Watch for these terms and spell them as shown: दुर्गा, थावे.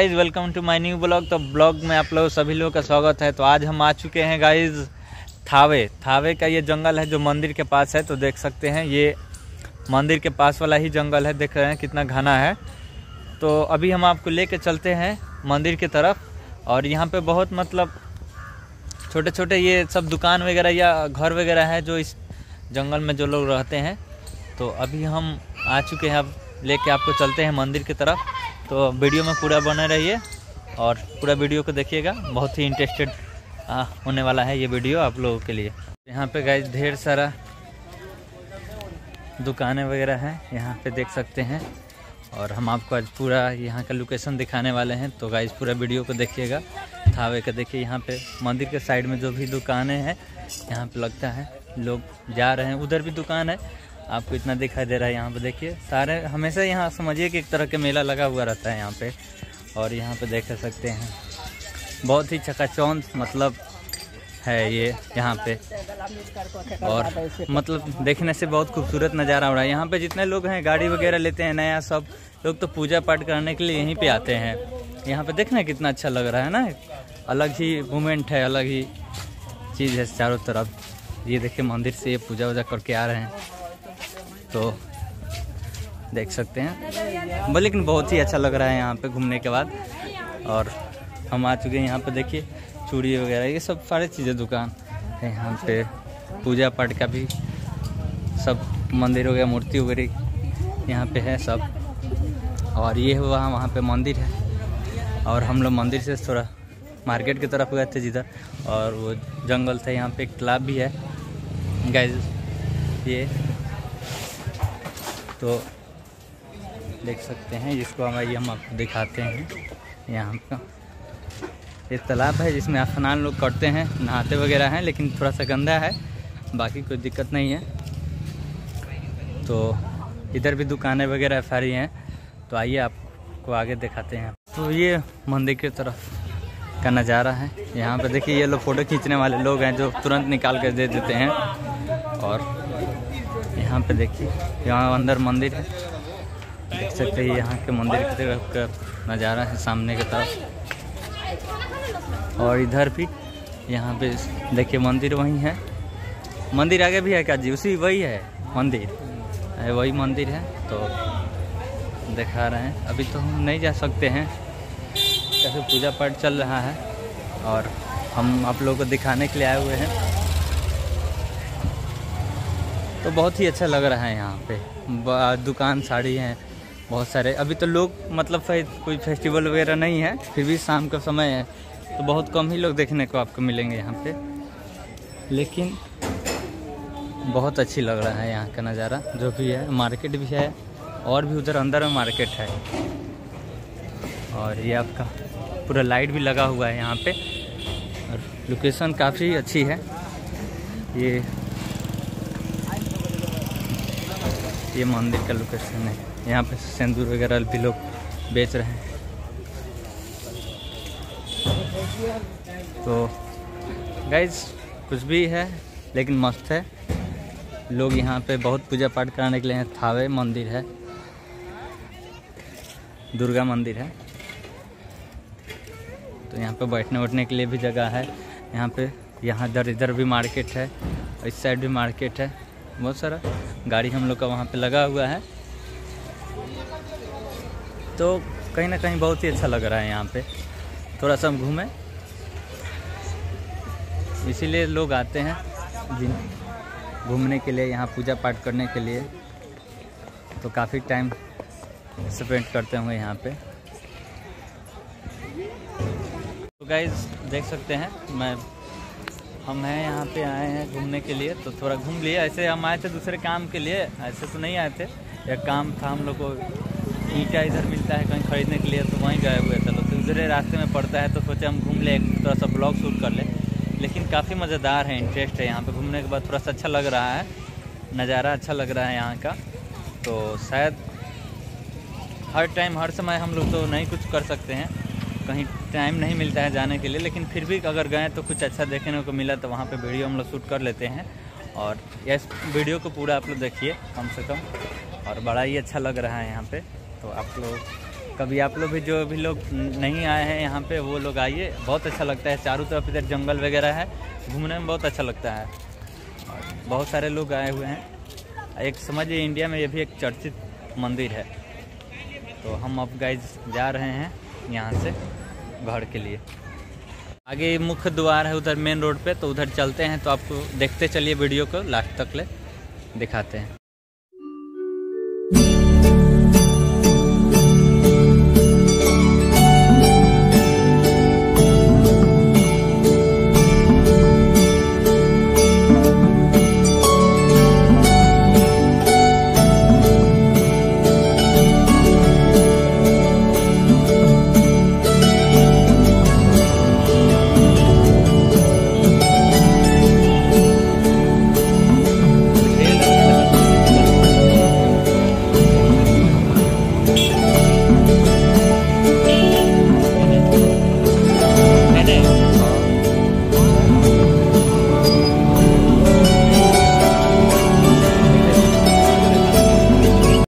Guys, welcome to my new blog. तो blog में आप लोग सभी लोगों का स्वागत है। तो आज हम आ चुके हैं गाइज़ थावे का ये जंगल है जो मंदिर के पास है। तो देख सकते हैं ये मंदिर के पास वाला ही जंगल है, देख रहे हैं कितना घना है। तो अभी हम आपको ले कर चलते हैं मंदिर की तरफ। और यहाँ पर बहुत मतलब छोटे छोटे ये सब दुकान वगैरह या घर वगैरह है जो इस जंगल में जो लोग रहते हैं। तो अभी हम आ चुके हैं, अब लेके आपको चलते हैं मंदिर की तरफ। तो वीडियो में पूरा बने रहिए और पूरा वीडियो को देखिएगा, बहुत ही इंटरेस्टेड होने वाला है ये वीडियो आप लोगों के लिए। यहाँ पे गाइस ढेर सारा दुकानें वगैरह हैं, यहाँ पे देख सकते हैं। और हम आपको आज पूरा यहाँ का लोकेशन दिखाने वाले हैं, तो गाइस पूरा वीडियो को देखिएगा थावे का। देखिए यहाँ पे मंदिर के साइड में जो भी दुकानें हैं, यहाँ पे लगता है लोग जा रहे हैं, उधर भी दुकान है, आपको इतना दिखाई दे रहा है। यहाँ पे देखिए सारे हमेशा यहाँ समझिए कि एक तरह के मेला लगा हुआ रहता है यहाँ पे। और यहाँ पे देख सकते हैं बहुत ही चकाचौंध मतलब है ये यहाँ पे, और मतलब देखने से बहुत खूबसूरत नज़ारा हो रहा है। यहाँ पे जितने लोग हैं गाड़ी वगैरह लेते हैं नया, सब लोग तो पूजा पाठ करने के लिए यहीं पर आते हैं। यहाँ पर देखना कितना अच्छा लग रहा है ना, अलग ही मूवमेंट है, अलग ही चीज़ है चारों तरफ। ये देखिए मंदिर से ये पूजा वूजा करके आ रहे हैं, तो देख सकते हैं। लेकिन बहुत ही अच्छा लग रहा है यहाँ पे घूमने के बाद। और हम आ चुके हैं यहाँ पे, देखिए चूड़ी वगैरह ये सब सारी चीज़ें दुकान है यहाँ पे। पूजा पाठ का भी सब मंदिर वगैरह मूर्ति वगैरह यहाँ पे है सब। और ये हुआ वहाँ पे मंदिर है, और हम लोग मंदिर से थोड़ा मार्केट की तरफ गए थे जिधर, और वो जंगल था। यहाँ पे एक तालाब भी है गाइस ये, तो देख सकते हैं जिसको हम आपको दिखाते हैं। यहाँ का ये तालाब है जिसमें स्नान लोग करते हैं, नहाते वगैरह हैं, लेकिन थोड़ा सा गंदा है, बाकी कोई दिक्कत नहीं है। तो इधर भी दुकानें वगैरह सारी हैं, तो आइए आपको आगे दिखाते हैं। तो ये मंदिर की तरफ का नज़ारा है। यहाँ पर देखिए ये लोग फ़ोटो खींचने वाले लोग हैं जो तुरंत निकाल कर दे देते हैं। और यहाँ पे देखिए यहाँ अंदर मंदिर है, देख सकते हैं यहाँ के मंदिर की तरफ का नज़ारा है सामने की तरफ। और इधर भी यहाँ पे देखिए मंदिर वही है, मंदिर आगे भी है क्या जी, उसी वही है मंदिर, वही मंदिर है। तो दिखा रहे हैं, अभी तो हम नहीं जा सकते हैं, कैसे पूजा पाठ चल रहा है और हम आप लोगों को दिखाने के लिए आए हुए हैं। तो बहुत ही अच्छा लग रहा है यहाँ पे, दुकान साड़ी हैं बहुत सारे। अभी तो लोग मतलब कोई फेस्टिवल वगैरह नहीं है, फिर भी शाम का समय है तो बहुत कम ही लोग देखने को आपको मिलेंगे यहाँ पे। लेकिन बहुत अच्छी लग रहा है यहाँ का नज़ारा जो भी है, मार्केट भी है और भी उधर अंदर में मार्केट है। और ये आपका पूरा लाइट भी लगा हुआ है यहाँ पे, और लोकेशन काफ़ी अच्छी है। ये मंदिर का लोकेशन है, यहाँ पे सिंदूर वगैरह भी लोग बेच रहे हैं। तो गाइज कुछ भी है लेकिन मस्त है, लोग यहाँ पे बहुत पूजा पाठ कराने के लिए हैं। थावे मंदिर है, दुर्गा मंदिर है, तो यहाँ पे बैठने उठने के लिए भी जगह है। यहाँ पे यहाँ इधर भी मार्केट है, इस साइड भी मार्केट है, बहुत सारा गाड़ी हम लोग का वहाँ पे लगा हुआ है। तो कहीं ना कहीं बहुत ही अच्छा लग रहा है यहाँ पे, थोड़ा सा हम घूमें, इसीलिए लोग आते हैं घूमने के लिए यहाँ, पूजा पाठ करने के लिए। तो काफ़ी टाइम स्पेंड करते हुए यहाँ पे। तो गाइज़ देख सकते हैं हम हैं यहाँ पे, आए हैं घूमने के लिए, तो थोड़ा घूम लिए। ऐसे हम आए थे दूसरे काम के लिए, ऐसे तो नहीं आए थे, एक काम था हम लोग को, ईंटा इधर मिलता है कहीं खरीदने के लिए, तो वहीं गए हुए थे। तो उधर रास्ते में पड़ता है, तो सोचे हम घूम ले, थोड़ा सा ब्लॉग शूट कर ले। लेकिन काफ़ी मज़ेदार है, इंटरेस्ट है यहाँ पर घूमने के बाद, थोड़ा सा अच्छा लग रहा है, नज़ारा अच्छा लग रहा है यहाँ का। तो शायद हर टाइम हर समय हम लोग तो नहीं कुछ कर सकते हैं, कहीं टाइम नहीं मिलता है जाने के लिए, लेकिन फिर भी अगर गए तो कुछ अच्छा देखने को मिला तो वहाँ पे वीडियो हम लोग शूट कर लेते हैं। और इस वीडियो को पूरा आप लोग देखिए कम से कम, और बड़ा ही अच्छा लग रहा है यहाँ पे। तो आप लोग कभी आप लोग भी जो भी लोग नहीं आए हैं यहाँ पे वो लोग आइए, बहुत अच्छा लगता है। चारों तरफ इधर जंगल वगैरह है, घूमने में बहुत अच्छा लगता है। बहुत सारे लोग आए हुए हैं। एक समझिए इंडिया में ये भी एक चर्चित मंदिर है। तो हम अब गाइस जा रहे हैं यहाँ से घर के लिए। आगे मुख्य द्वार है उधर मेन रोड पे, तो उधर चलते हैं। तो आपको देखते चलिए, वीडियो को लास्ट तक ले दिखाते हैं।